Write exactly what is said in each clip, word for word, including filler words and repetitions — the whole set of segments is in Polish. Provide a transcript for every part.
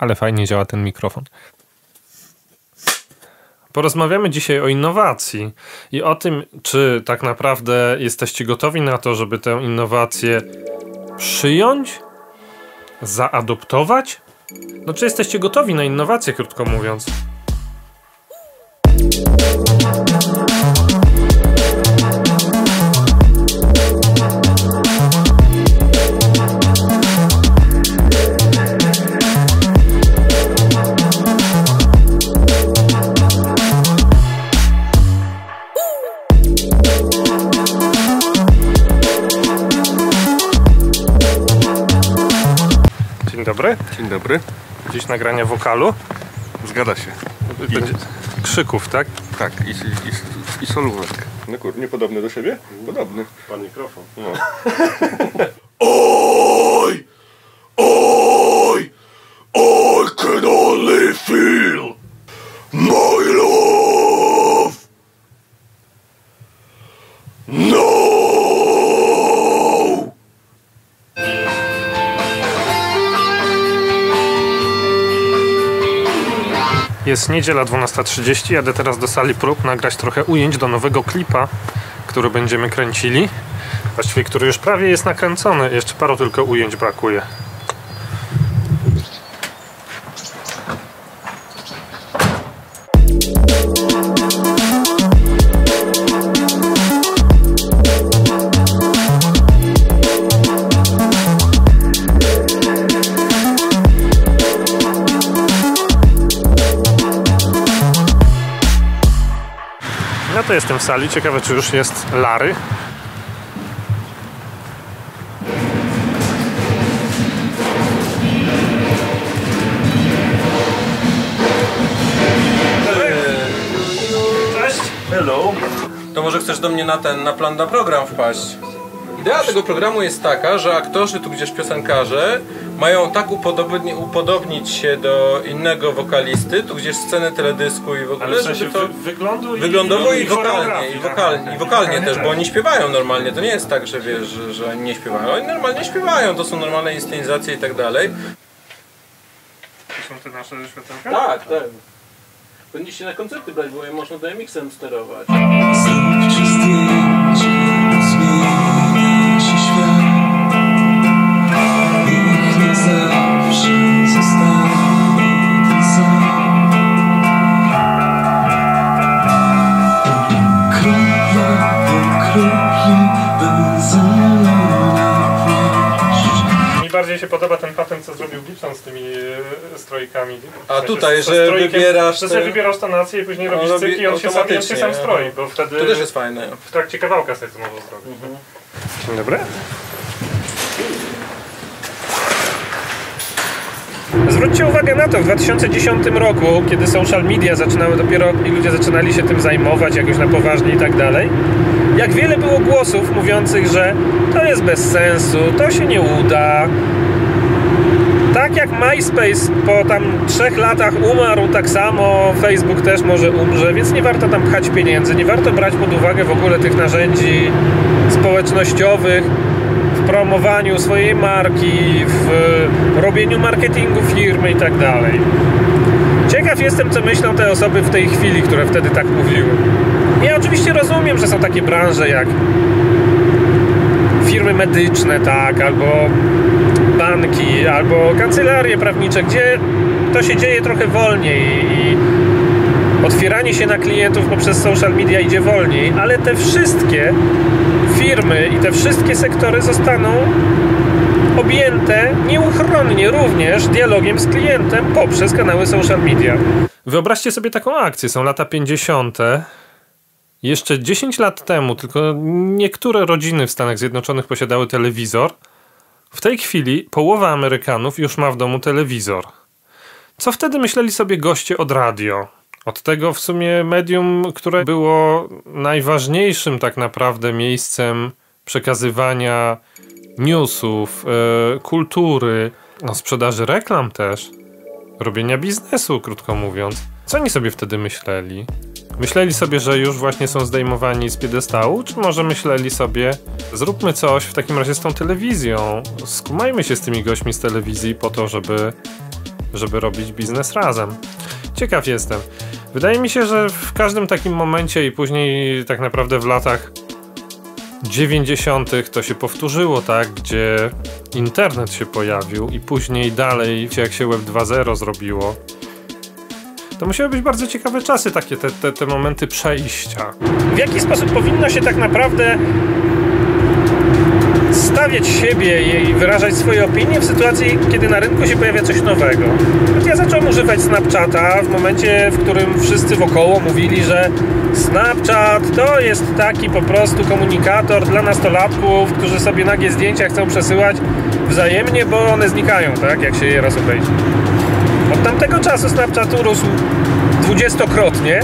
Ale fajnie działa ten mikrofon. Porozmawiamy dzisiaj o innowacji i o tym, czy tak naprawdę jesteście gotowi na to, żeby tę innowację przyjąć, zaadoptować? No czy jesteście gotowi na innowacje, krótko mówiąc? Dobry. Dzień dobry. Dziś nagrania wokalu. Zgadza się. Będzie I... krzyków, tak? Tak, i, i, i solówek. No kurde, niepodobny do siebie? Podobny. Pan mikrofon. No. Oj! Oj! I can only feel my love! No! Jest niedziela dwunasta trzydzieści, jadę teraz do sali prób nagrać trochę ujęć do nowego klipa, który będziemy kręcili. Właściwie, który już prawie jest nakręcony. Jeszcze paru tylko ujęć brakuje. No to jestem w sali. Ciekawe, czy już jest Larry. Cześć. Hello. To może chcesz do mnie na ten, na plan, na program wpaść? Idea tego programu jest taka, że aktorzy, tu gdzieś piosenkarze, mają tak upodobni upodobnić się do innego wokalisty, tu gdzieś sceny teledysku i w ogóle, ale w sensie żeby to wy wyglądu i wyglądowo i, i wokalnie, i wokalnie, i wokalnie też, bo oni śpiewają normalnie, to nie jest tak, że wiesz, że, że oni nie śpiewają, oni normalnie śpiewają, to są normalne inscenizacje i tak dalej. To są te nasze światełka? Tak, tak. Powinniście na koncerty brać, bo je można D M X-em sterować. Się podoba ten patent, co zrobił Gibson z tymi strojkami. A w sensie, tutaj, że wybierasz... Ty sobie wybierasz tonację i później on robisz cykl i on się, sam, on się sam stroi, bo wtedy... To też jest fajne. W trakcie kawałka sobie to można zrobić. Mhm. Dzień dobry. Zwróćcie uwagę na to, w dwa tysiące dziesiątym roku, kiedy social media zaczynały dopiero i ludzie zaczynali się tym zajmować jakoś na poważnie i tak dalej, jak wiele było głosów mówiących, że to jest bez sensu, to się nie uda. Tak jak MySpace po tam trzech latach umarł, tak samo Facebook też może umrze, więc nie warto tam pchać pieniędzy, nie warto brać pod uwagę w ogóle tych narzędzi społecznościowych w promowaniu swojej marki, w robieniu marketingu firmy i tak dalej. Ciekaw jestem, co myślą te osoby w tej chwili, które wtedy tak mówiły. Ja oczywiście rozumiem, że są takie branże jak firmy medyczne, tak, albo banki, albo kancelarie prawnicze, gdzie to się dzieje trochę wolniej i otwieranie się na klientów poprzez social media idzie wolniej, ale te wszystkie firmy i te wszystkie sektory zostaną objęte nieuchronnie również dialogiem z klientem poprzez kanały social media. Wyobraźcie sobie taką akcję, są lata pięćdziesiąte. Jeszcze dziesięć lat temu tylko niektóre rodziny w Stanach Zjednoczonych posiadały telewizor. W tej chwili połowa Amerykanów już ma w domu telewizor. Co wtedy myśleli sobie goście od radio? Od tego w sumie medium, które było najważniejszym tak naprawdę miejscem przekazywania newsów, yy, kultury, no sprzedaży reklam też, robienia biznesu, krótko mówiąc. Co oni sobie wtedy myśleli? Myśleli sobie, że już właśnie są zdejmowani z piedestału, czy może myśleli sobie, zróbmy coś w takim razie z tą telewizją, skumajmy się z tymi gośćmi z telewizji po to, żeby żeby robić biznes razem. Ciekaw jestem. Wydaje mi się, że w każdym takim momencie i później tak naprawdę w latach dziewięćdziesiątych to się powtórzyło, tak, gdzie internet się pojawił i później dalej, jak się Web dwa zero zrobiło. To musiały być bardzo ciekawe czasy, takie te, te, te momenty przejścia. W jaki sposób powinno się tak naprawdę stawiać siebie i wyrażać swoje opinie w sytuacji, kiedy na rynku się pojawia coś nowego? Ja zacząłem używać Snapchata w momencie, w którym wszyscy wokoło mówili, że Snapchat to jest taki po prostu komunikator dla nastolatków, którzy sobie nagie zdjęcia chcą przesyłać wzajemnie, bo one znikają, tak, jak się je raz obejdzie. Od tamtego czasu Snapchat urósł dwudziestokrotnie.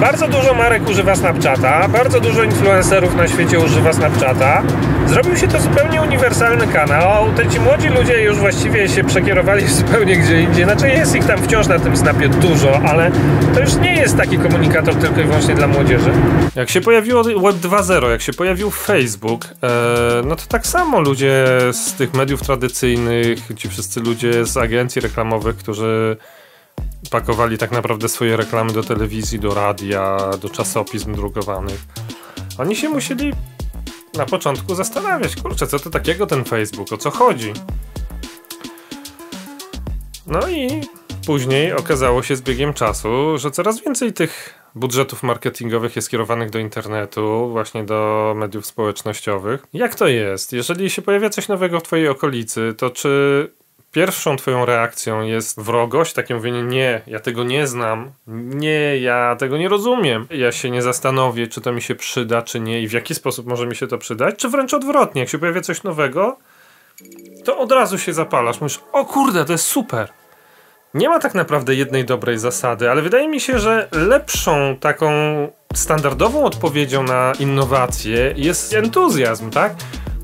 Bardzo dużo marek używa Snapchata, bardzo dużo influencerów na świecie używa Snapchata. Zrobił się to zupełnie uniwersalny kanał. Te ci młodzi ludzie już właściwie się przekierowali zupełnie gdzie indziej. Znaczy jest ich tam wciąż na tym Snapie dużo, ale to już nie jest taki komunikator tylko i wyłącznie dla młodzieży. Jak się pojawiło Web dwa zero, jak się pojawił Facebook, ee, no to tak samo ludzie z tych mediów tradycyjnych, ci wszyscy ludzie z agencji reklamowych, którzy pakowali tak naprawdę swoje reklamy do telewizji, do radia, do czasopism drukowanych. Oni się musieli na początku zastanawiać, kurczę, co to takiego ten Facebook, o co chodzi? No i później okazało się z biegiem czasu, że coraz więcej tych budżetów marketingowych jest skierowanych do internetu, właśnie do mediów społecznościowych. Jak to jest? Jeżeli się pojawia coś nowego w twojej okolicy, to czy pierwszą twoją reakcją jest wrogość, takie mówienie, nie, ja tego nie znam, nie, ja tego nie rozumiem, ja się nie zastanowię, czy to mi się przyda, czy nie i w jaki sposób może mi się to przydać, czy wręcz odwrotnie, jak się pojawia coś nowego, to od razu się zapalasz, mówisz, o kurde, to jest super. Nie ma tak naprawdę jednej dobrej zasady, ale wydaje mi się, że lepszą taką standardową odpowiedzią na innowacje jest entuzjazm, tak?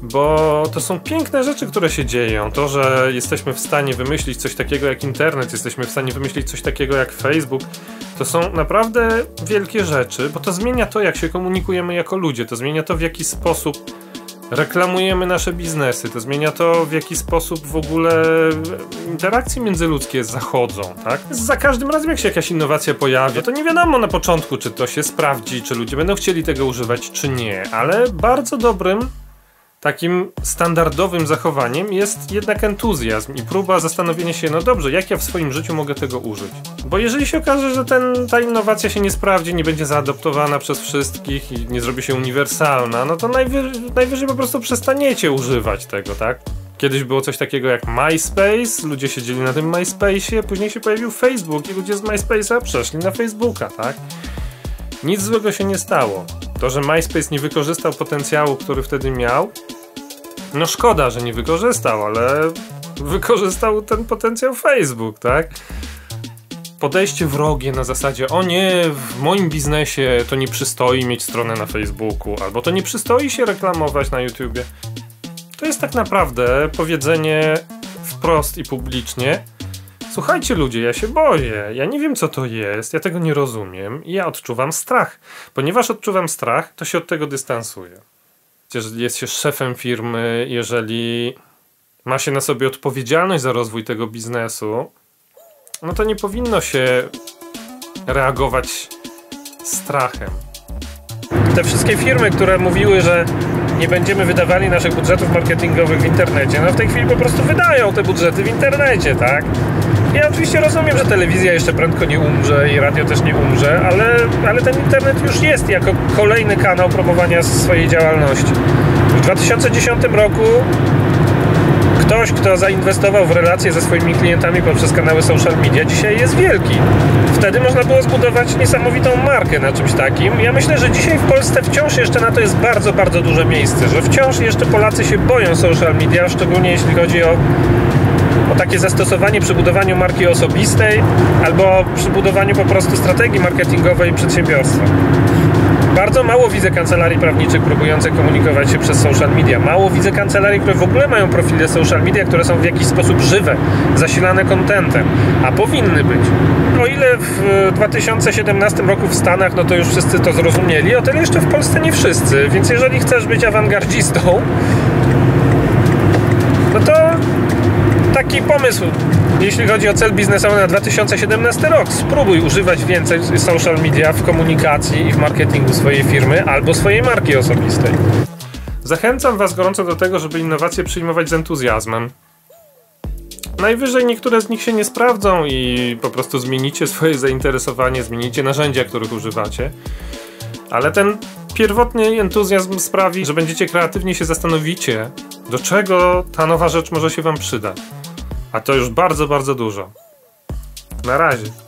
Bo to są piękne rzeczy, które się dzieją. To, że jesteśmy w stanie wymyślić coś takiego jak internet, jesteśmy w stanie wymyślić coś takiego jak Facebook, to są naprawdę wielkie rzeczy, bo to zmienia to, jak się komunikujemy jako ludzie, to zmienia to, w jaki sposób reklamujemy nasze biznesy, to zmienia to, w jaki sposób w ogóle interakcje międzyludzkie zachodzą, tak? Za każdym razem, jak się jakaś innowacja pojawia, to nie wiadomo na początku, czy to się sprawdzi, czy ludzie będą chcieli tego używać, czy nie, ale bardzo dobrym takim standardowym zachowaniem jest jednak entuzjazm i próba zastanowienia się, no dobrze, jak ja w swoim życiu mogę tego użyć? Bo jeżeli się okaże, że ten, ta innowacja się nie sprawdzi, nie będzie zaadoptowana przez wszystkich i nie zrobi się uniwersalna, no to najwyżej, najwyżej po prostu przestaniecie używać tego, tak? Kiedyś było coś takiego jak MySpace, ludzie siedzieli na tym MySpace'ie, później się pojawił Facebook i ludzie z MySpace'a przeszli na Facebooka, tak? Nic złego się nie stało. To, że MySpace nie wykorzystał potencjału, który wtedy miał, no szkoda, że nie wykorzystał, ale wykorzystał ten potencjał Facebook, tak? Podejście wrogie na zasadzie, o nie, w moim biznesie to nie przystoi mieć stronę na Facebooku, albo to nie przystoi się reklamować na YouTubie. To jest tak naprawdę powiedzenie wprost i publicznie, słuchajcie ludzie, ja się boję, ja nie wiem co to jest, ja tego nie rozumiem i ja odczuwam strach. Ponieważ odczuwam strach, to się od tego dystansuję. Jeżeli jest się szefem firmy, jeżeli ma się na sobie odpowiedzialność za rozwój tego biznesu, no to nie powinno się reagować strachem. Te wszystkie firmy, które mówiły, że nie będziemy wydawali naszych budżetów marketingowych w internecie, no w tej chwili po prostu wydają te budżety w internecie, tak? Ja oczywiście rozumiem, że telewizja jeszcze prędko nie umrze i radio też nie umrze, ale, ale ten internet już jest jako kolejny kanał promowania swojej działalności. W dwa tysiące dziesiątym roku ktoś, kto zainwestował w relacje ze swoimi klientami poprzez kanały social media, dzisiaj jest wielki. Wtedy można było zbudować niesamowitą markę na czymś takim. Ja myślę, że dzisiaj w Polsce wciąż jeszcze na to jest bardzo, bardzo duże miejsce, że wciąż jeszcze Polacy się boją social media, szczególnie jeśli chodzi o o takie zastosowanie przy budowaniu marki osobistej albo przy budowaniu po prostu strategii marketingowej przedsiębiorstwa. Bardzo mało widzę kancelarii prawniczych próbujących komunikować się przez social media. Mało widzę kancelarii, które w ogóle mają profile social media, które są w jakiś sposób żywe, zasilane kontentem, a powinny być. O ile w dwa tysiące siedemnastym roku w Stanach, no to już wszyscy to zrozumieli, o tyle jeszcze w Polsce nie wszyscy, więc jeżeli chcesz być awangardzistą, no to taki pomysł Jeśli chodzi o cel biznesowy na dwa tysiące siedemnasty rok, spróbuj używać więcej social media w komunikacji i w marketingu swojej firmy albo swojej marki osobistej. Zachęcam Was gorąco do tego, żeby innowacje przyjmować z entuzjazmem. Najwyżej niektóre z nich się nie sprawdzą i po prostu zmienicie swoje zainteresowanie, zmienicie narzędzia, których używacie. Ale ten pierwotny entuzjazm sprawi, że będziecie kreatywnie się zastanowicie, do czego ta nowa rzecz może się Wam przydać. A to już bardzo, bardzo dużo. Na razie.